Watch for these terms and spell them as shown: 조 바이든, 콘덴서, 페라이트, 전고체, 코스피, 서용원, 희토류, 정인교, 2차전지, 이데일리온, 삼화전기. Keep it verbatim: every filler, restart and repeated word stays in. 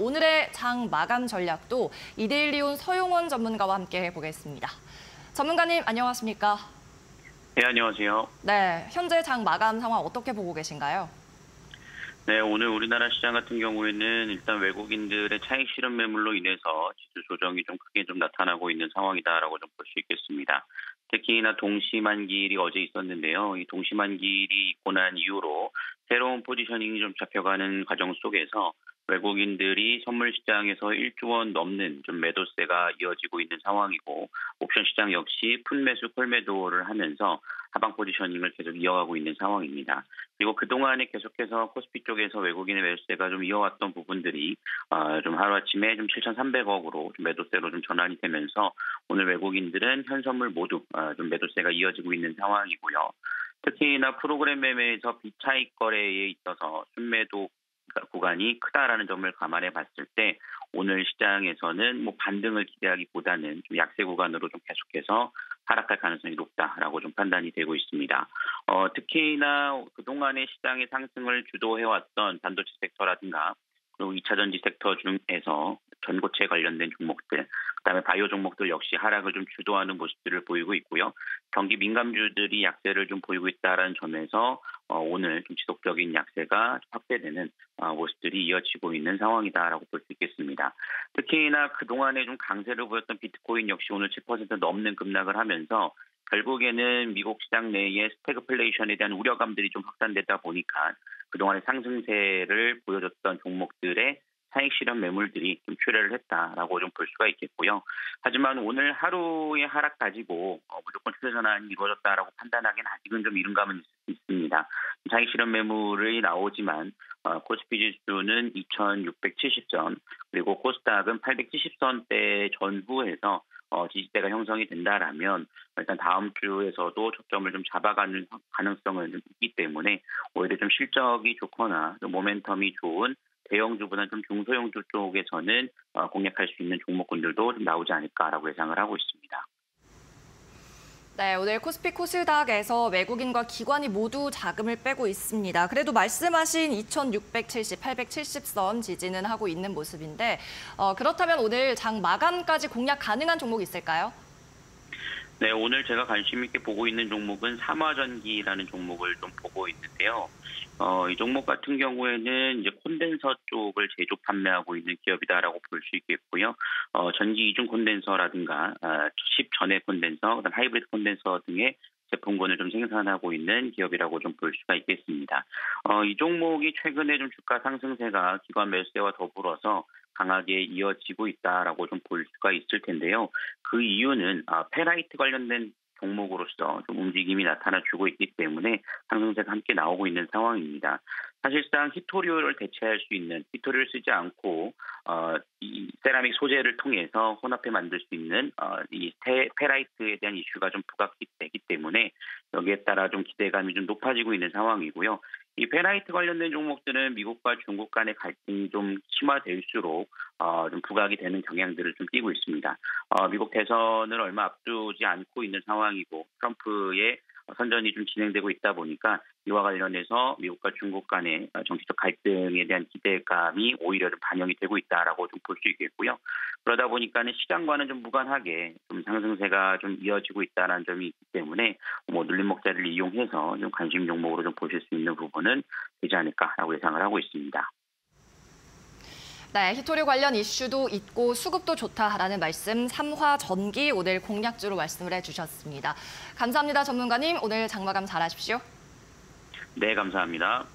오늘의 장 마감 전략도 이데일리온 서용원 전문가와 함께 해보겠습니다. 전문가님, 안녕하십니까? 네, 안녕하세요. 네, 현재 장 마감 상황 어떻게 보고 계신가요? 네, 오늘 우리나라 시장 같은 경우에는 일단 외국인들의 차익 실현 매물로 인해서 지수 조정이 좀 크게 좀 나타나고 있는 상황이다라고 좀 볼 수 있겠습니다. 특히나 동시만기일이 어제 있었는데요. 이 동시만기일이 있고 난 이후로 새로운 포지셔닝이 좀 잡혀가는 과정 속에서 외국인들이 선물 시장에서 일조 원 넘는 좀 매도세가 이어지고 있는 상황이고, 옵션 시장 역시 풋매수 콜매도를 하면서 하방 포지셔닝을 계속 이어가고 있는 상황입니다. 그리고 그동안에 계속해서 코스피 쪽에서 외국인의 매도세가 좀 이어왔던 부분들이 좀 하루아침에 좀 칠천삼백억으로 좀 매도세로 좀 전환이 되면서 오늘 외국인들은 현선물 모두 좀 매도세가 이어지고 있는 상황이고요. 특히나 프로그램 매매에서 비차익 거래에 있어서 순매도 구간이 크다라는 점을 감안해 봤을 때 오늘 시장에서는 뭐 반등을 기대하기보다는 좀 약세 구간으로 좀 계속해서 하락할 가능성이 높다라고 좀 판단이 되고 있습니다. 어, 특히나 그동안의 시장의 상승을 주도해왔던 반도체 섹터라든가 그리고 이차전지 섹터 중에서 전고체 관련된 종목들, 그다음에 바이오 종목들 역시 하락을 좀 주도하는 모습들을 보이고 있고요. 경기 민감주들이 약세를 좀 보이고 있다라는 점에서 오늘 좀 지속적인 약세가 확대되는 모습들이 이어지고 있는 상황이다라고 볼 수 있겠습니다. 특히나 그동안에 좀 강세를 보였던 비트코인 역시 오늘 칠 퍼센트 넘는 급락을 하면서 결국에는 미국 시장 내에 스태그플레이션에 대한 우려감들이 좀 확산되다 보니까 그동안의 상승세를 보여줬던 종목들의 차익 실현 매물들이 좀 출혈을 했다라고 좀 볼 수가 있겠고요. 하지만 오늘 하루의 하락 가지고 어, 무조건 추세 전환이 이루어졌다라고 판단하기는 아직은 좀 이른감은 있습니다. 차익 실현 매물이 나오지만 어, 코스피 지수는 이천육백칠십 선 그리고 코스닥은 팔백칠십 선대 전후에서 어, 지지대가 형성이 된다라면 일단 다음 주에서도 초점을 좀 잡아가는 가능성은 좀 있기 때문에 오히려 좀 실적이 좋거나 좀 모멘텀이 좋은 대형주보다 좀 중소형주 쪽에서는 공략할 수 있는 종목군들도 좀 나오지 않을까라고 예상을 하고 있습니다. 네, 오늘 코스피 코스닥에서 외국인과 기관이 모두 자금을 빼고 있습니다. 그래도 말씀하신 이천육백칠십, 팔백칠십 선 지지는 하고 있는 모습인데 어, 그렇다면 오늘 장 마감까지 공략 가능한 종목이 있을까요? 네, 오늘 제가 관심 있게 보고 있는 종목은 삼화전기라는 종목을 좀 보고 있는데요. 어, 이 종목 같은 경우에는 이제 콘덴서 쪽을 제조 판매하고 있는 기업이다라고 볼 수 있겠고요. 어, 전기 이중 콘덴서라든가 아, 십전해 콘덴서, 그다음 하이브리드 콘덴서 등의 제품군을 좀 생산하고 있는 기업이라고 좀 볼 수가 있겠습니다. 어, 이 종목이 최근에 좀 주가 상승세가 기관 매수세와 더불어서 강하게 이어지고 있다라고 좀 볼 수가 있을 텐데요. 그 이유는 아, 페라이트 관련된 종목으로서 좀 움직임이 나타나주고 있기 때문에 상승세가 함께 나오고 있는 상황입니다. 사실상 희토류를 대체할 수 있는, 희토류를 쓰지 않고 어, 이 세라믹 소재를 통해서 혼합해 만들 수 있는 어, 이 페라이트에 대한 이슈가 좀 부각되기 때문에 여기에 따라 좀 기대감이 좀 높아지고 있는 상황이고요. 이 페라이트 관련된 종목들은 미국과 중국 간의 갈등이 좀 심화될수록 어, 좀 부각이 되는 경향들을 좀 띄고 있습니다. 어, 미국 대선을 얼마 앞두지 않고 있는 상황이고 트럼프의 선전이 좀 진행되고 있다 보니까 이와 관련해서 미국과 중국 간의 정치적 갈등에 대한 기대감이 오히려 좀 반영이 되고 있다라고 좀 볼 수 있겠고요. 그러다 보니까는 시장과는 좀 무관하게 좀 상승세가 좀 이어지고 있다는 점이 있기 때문에 뭐 눌림목자리를 이용해서 좀 관심 종목으로 좀 보실 수 있는 부분은 되지 않을까라고 예상을 하고 있습니다. 네, 희토류 관련 이슈도 있고 수급도 좋다라는 말씀, 삼화전기 오늘 공략주로 말씀을 해주셨습니다. 감사합니다, 전문가님. 오늘 장마감 잘하십시오. 네, 감사합니다.